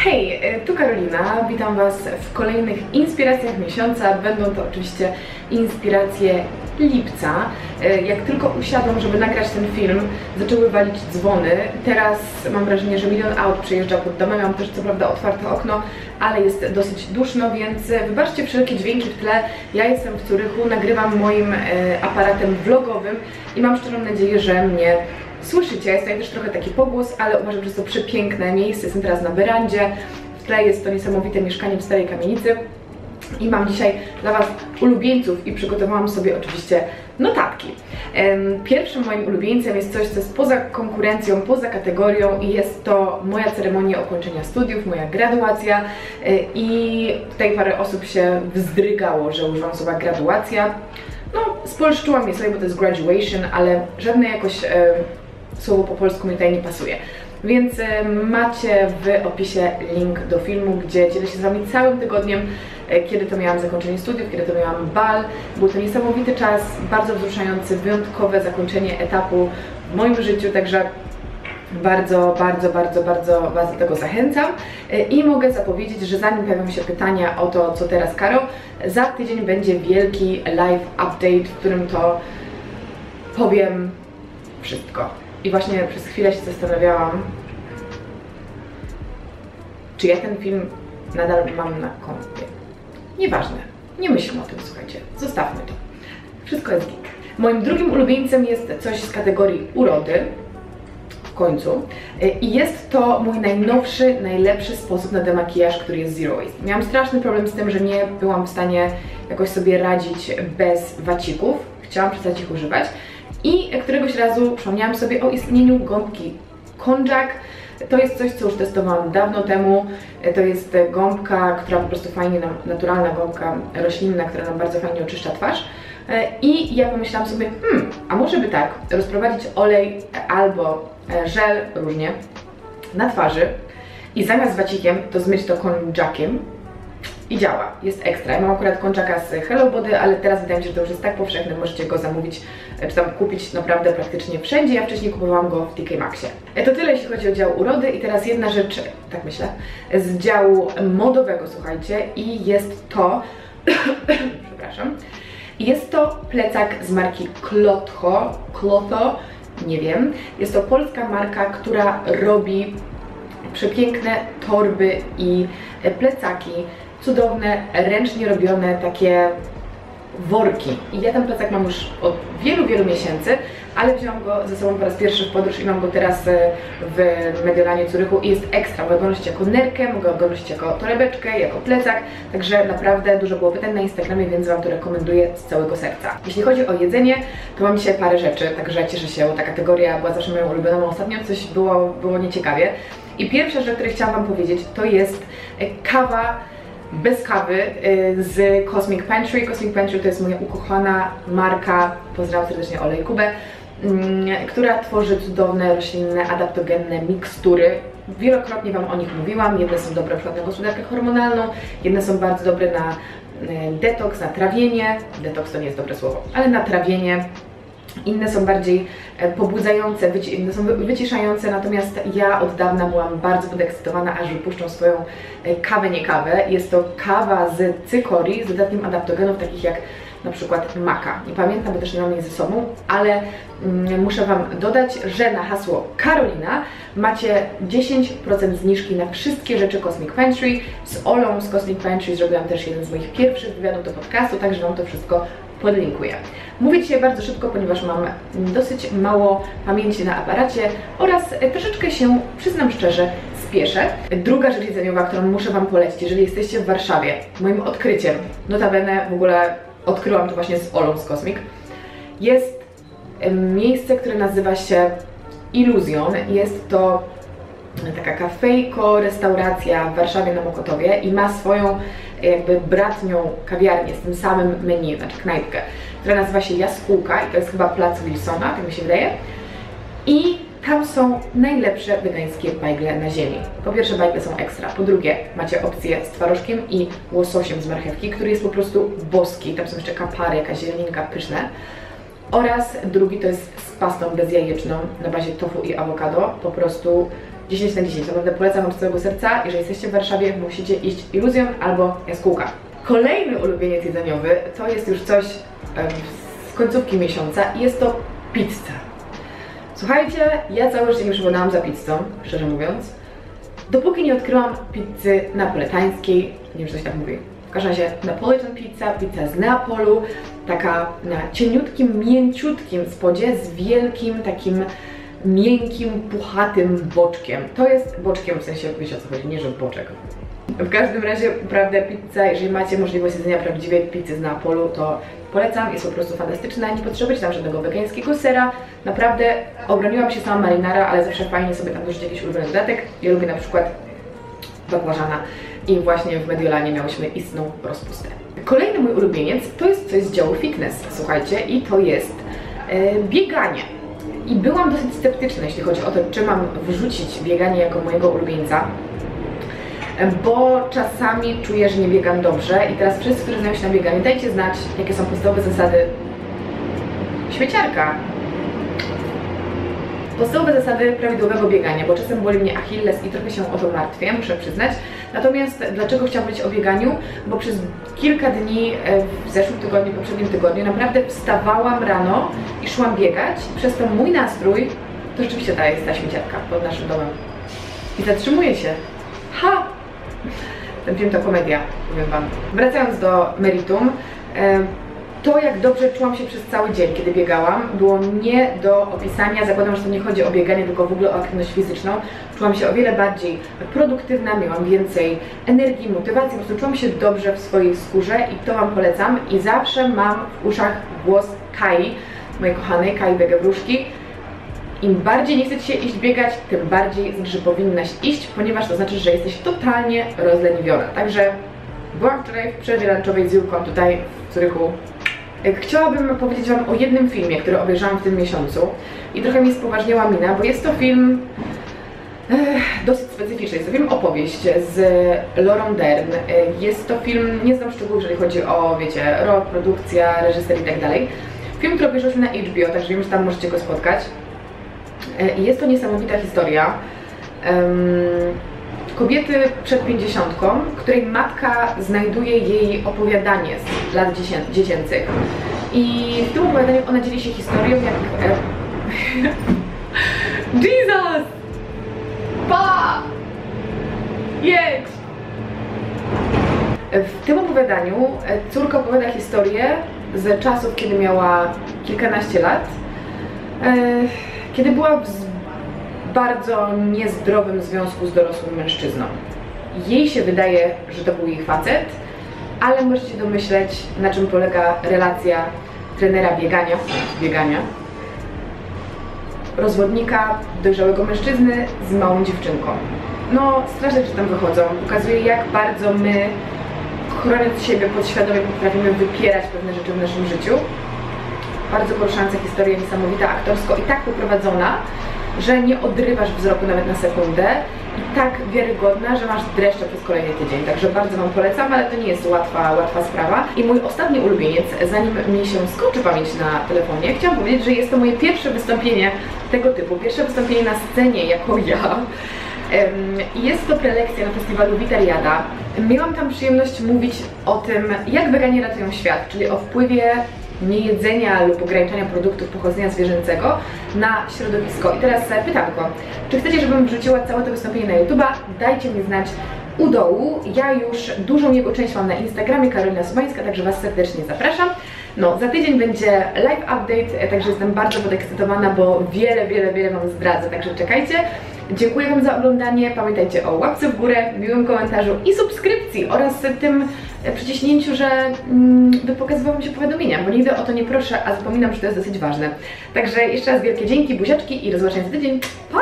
Hej, tu Karolina, witam Was w kolejnych inspiracjach miesiąca. Będą to oczywiście inspiracje lipca. Jak tylko usiadłam, żeby nagrać ten film, zaczęły walić dzwony. Teraz mam wrażenie, że milion aut przyjeżdża pod domem. Mam też co prawda otwarte okno, ale jest dosyć duszno, więc wybaczcie wszelkie dźwięki w tle. Ja jestem w Zurychu, nagrywam moim aparatem vlogowym i mam szczerą nadzieję, że mnie słyszycie. Jest tutaj też trochę taki pogłos, ale uważam, że jest to przepiękne miejsce. Jestem teraz na werandzie. W tle jest to niesamowite mieszkanie w starej kamienicy. I mam dzisiaj dla Was ulubieńców i przygotowałam sobie oczywiście notatki. Pierwszym moim ulubieńcem jest coś, co jest poza konkurencją, poza kategorią i jest to moja ceremonia ukończenia studiów, moja graduacja i tutaj parę osób się wzdrygało, że używam słowa graduacja. No, spolszczyłam je sobie, bo to jest graduation, ale żadne jakoś słowo po polsku mi tutaj nie pasuje. Więc macie w opisie link do filmu, gdzie dzielę się z Wami całym tygodniem, kiedy to miałam zakończenie studiów, kiedy to miałam bal. Był to niesamowity czas, bardzo wzruszający, wyjątkowe zakończenie etapu w moim życiu, także bardzo, bardzo, bardzo, bardzo Was do tego zachęcam i mogę zapowiedzieć, że zanim pojawią się pytania o to, co teraz, Karo, za tydzień będzie wielki live update, w którym to powiem wszystko. I właśnie przez chwilę się zastanawiałam, czy ja ten film nadal mam na koncie. Nieważne, nie myślę o tym, słuchajcie, zostawmy to. Wszystko jest git. Moim drugim ulubieńcem jest coś z kategorii urody, w końcu. I jest to mój najnowszy, najlepszy sposób na demakijaż, który jest zero waste. Miałam straszny problem z tym, że nie byłam w stanie jakoś sobie radzić bez wacików. Chciałam przestać ich używać. I któregoś razu przypomniałam sobie o istnieniu gąbki conjac. To jest coś, co już testowałam dawno temu. To jest gąbka, która po prostu fajnie nam, naturalna gąbka roślinna, która nam bardzo fajnie oczyszcza twarz. I ja pomyślałam sobie, a może by tak, rozprowadzić olej albo żel, różnie, na twarzy i zamiast wacikiem to zmyć to conjaciem. I działa, jest ekstra. Ja mam akurat conjaca z Hello Body, ale teraz wydaje mi się, że to już jest tak powszechne, możecie go zamówić, czy tam kupić naprawdę praktycznie wszędzie. Ja wcześniej kupowałam go w TK Maxie. To tyle, jeśli chodzi o dział urody i teraz jedna rzecz, tak myślę, z działu modowego, słuchajcie, i jest to, przepraszam, jest to plecak z marki Klotho, nie wiem, jest to polska marka, która robi przepiękne torby i plecaki, cudowne, ręcznie robione takie worki. I ja ten plecak mam już od wielu, wielu miesięcy, ale wziąłam go ze sobą po raz pierwszy w podróż i mam go teraz w Mediolanie Zurychu i jest ekstra. Mogę go nosić jako nerkę, mogę go nosić jako torebeczkę, jako plecak, także naprawdę dużo było pytań na Instagramie, więc Wam to rekomenduję z całego serca. Jeśli chodzi o jedzenie, to mam dzisiaj parę rzeczy, także cieszę się, bo ta kategoria była zawsze moją ulubioną, ostatnio coś było nieciekawie. I pierwsza rzecz, o której chciałam Wam powiedzieć, to jest kawa bez kawy z Cosmic Pantry. Cosmic Pantry to jest moja ukochana marka, pozdrawiam serdecznie Olę i Kubę, która tworzy cudowne, roślinne, adaptogenne mikstury. Wielokrotnie Wam o nich mówiłam. Jedne są dobre na gospodarkę hormonalną, jedne są bardzo dobre na detoks, na trawienie. Detoks to nie jest dobre słowo, ale na trawienie. Inne są bardziej pobudzające, inne są wyciszające, natomiast ja od dawna byłam bardzo podekscytowana, aż wypuszczą swoją kawę, nie kawę. Jest to kawa z cykorii, z dodatkiem adaptogenów takich jak na przykład maka. Nie pamiętam, bo też nie mam jej ze sobą, ale muszę Wam dodać, że na hasło Karolina macie 10% zniżki na wszystkie rzeczy Cosmic Pantry. Z Olą z Cosmic Pantry zrobiłam też jeden z moich pierwszych wywiadów do podcastu, także Wam to wszystko podlinkuję. Mówię dzisiaj bardzo szybko, ponieważ mam dosyć mało pamięci na aparacie oraz troszeczkę się, przyznam szczerze, spieszę. Druga rzecz jedzeniowa, którą muszę Wam polecić, jeżeli jesteście w Warszawie, moim odkryciem, notabene w ogóle odkryłam to właśnie z Olą z Cosmic, jest miejsce, które nazywa się Iluzjon. Jest to taka kafejko, restauracja w Warszawie na Mokotowie i ma swoją jakby bratnią kawiarnię z tym samym menu, znaczy knajpkę, która nazywa się Jaskółka i to jest chyba plac Wilsona, tak mi się wydaje. I tam są najlepsze wegańskie bajgle na ziemi. Po pierwsze, bajgle są ekstra, po drugie macie opcję z twarożkiem i łososiem z marchewki, który jest po prostu boski, tam są jeszcze kapary, jakaś zieleninka, pyszne. Oraz drugi to jest z pastą bezjajeczną na bazie tofu i awokado, po prostu 10 na 10, naprawdę polecam od całego serca. Jeżeli jesteście w Warszawie, musicie iść Iluzjon albo Jaskółka. Kolejny ulubieniec jedzeniowy to jest już coś z końcówki miesiąca i jest to pizza. Słuchajcie, ja całe życie nie przewodałam za pizzą, szczerze mówiąc, dopóki nie odkryłam pizzy napolitańskiej, nie wiem, czy coś tak mówi. W każdym razie Napolitan pizza, pizza z Neapolu, taka na cieniutkim, mięciutkim spodzie z wielkim, takim miękkim, puchatym boczkiem. To jest boczkiem, w sensie, wiecie o co chodzi, nie że boczek. W każdym razie, prawda, pizza, jeżeli macie możliwość jedzenia prawdziwej pizzy z Neapolu, to polecam, jest po prostu fantastyczna, nie potrzebujecie tam żadnego wegańskiego sera. Naprawdę obroniłam się sama marinara, ale zawsze fajnie sobie tam dorzucić jakiś ulubiony dodatek. Ja lubię na przykład bakłażana i właśnie w Mediolanie miałyśmy istną rozpustę. Kolejny mój ulubieniec to jest coś z działu fitness, słuchajcie, i to jest bieganie. I byłam dosyć sceptyczna, jeśli chodzi o to, czy mam wrzucić bieganie jako mojego ulubieńca, bo czasami czuję, że nie biegam dobrze i teraz wszyscy, którzy znają się na bieganiu, dajcie znać, jakie są podstawowe zasady. Śmieciarka! Podstawowe zasady prawidłowego biegania, bo czasem boli mnie Achilles i trochę się o to martwię, muszę przyznać. Natomiast dlaczego chciałam powiedzieć o bieganiu? Bo przez kilka dni w zeszłym tygodniu, poprzednim tygodniu naprawdę wstawałam rano i szłam biegać. Przez ten mój nastrój, to rzeczywiście ta jest ta śmieciarka pod naszym domem. I zatrzymuje się. Ha! Ten film to komedia, powiem wam. Wracając do meritum, to jak dobrze czułam się przez cały dzień, kiedy biegałam, było nie do opisania. Zakładam, że to nie chodzi o bieganie, tylko w ogóle o aktywność fizyczną. Czułam się o wiele bardziej produktywna, miałam więcej energii, motywacji, po prostu czułam się dobrze w swojej skórze i to wam polecam. I zawsze mam w uszach głos Kai, mojej kochanej Kai Begebruszki. Im bardziej nie chcecie się iść biegać, tym bardziej znaczy, że powinnaś iść, ponieważ to znaczy, że jesteś totalnie rozleniwiona. Także byłam wczoraj w przerwie lunchowej z Julką tutaj w Zurychu. Chciałabym powiedzieć wam o jednym filmie, który obejrzałam w tym miesiącu i trochę mi spoważniała mina, bo jest to film dosyć specyficzny. Jest to film opowieść z Lauren Dern. Jest to film, nie znam szczegółów, jeżeli chodzi o, wiecie, rok, produkcja, reżyser i tak dalej. Film, który obejrzałyśmy na HBO, także wiem, że tam możecie go spotkać. I jest to niesamowita historia kobiety przed 50, której matka znajduje jej opowiadanie z lat dziecięcych. I w tym opowiadaniu ona dzieli się historią, jak... Jesus! Pa! Jedź! W tym opowiadaniu córka opowiada historię z czasów, kiedy miała kilkanaście lat, kiedy była w bardzo niezdrowym związku z dorosłym mężczyzną. Jej się wydaje, że to był jej facet, ale możecie domyśleć, na czym polega relacja trenera biegania, rozwodnika, dojrzałego mężczyzny z małą dziewczynką. No, straszne rzeczy tam wychodzą. Pokazuje, jak bardzo my, chroniąc siebie podświadomie, potrafimy wypierać pewne rzeczy w naszym życiu. Bardzo poruszająca historia, niesamowita, aktorsko i tak poprowadzona, że nie odrywasz wzroku nawet na sekundę i tak wiarygodna, że masz dreszcze przez kolejny tydzień. Także bardzo wam polecam, ale to nie jest łatwa sprawa. I mój ostatni ulubieniec, zanim mi się skończy pamięć na telefonie, chciałam powiedzieć, że jest to moje pierwsze wystąpienie tego typu, pierwsze wystąpienie na scenie jako ja. Jest to prelekcja na festiwalu Witariada. Miałam tam przyjemność mówić o tym, jak weganie ratują świat, czyli o wpływie niejedzenia lub ograniczania produktów pochodzenia zwierzęcego na środowisko. I teraz pytam go, czy chcecie, żebym wrzuciła całe to wystąpienie na YouTube'a? Dajcie mi znać u dołu. Ja już dużą jego część mam na Instagramie, Karolina Sobańska, także was serdecznie zapraszam. No, za tydzień będzie live update, także jestem bardzo podekscytowana, bo wiele wam zdradzę, także czekajcie. Dziękuję wam za oglądanie, pamiętajcie o łapce w górę, miłym komentarzu i subskrypcji oraz tym przyciśnięciu, że pokazywały mi się powiadomienia, bo nigdy o to nie proszę, a zapominam, że to jest dosyć ważne. Także jeszcze raz wielkie dzięki, buziaczki i do zobaczenia za tydzień. Pa!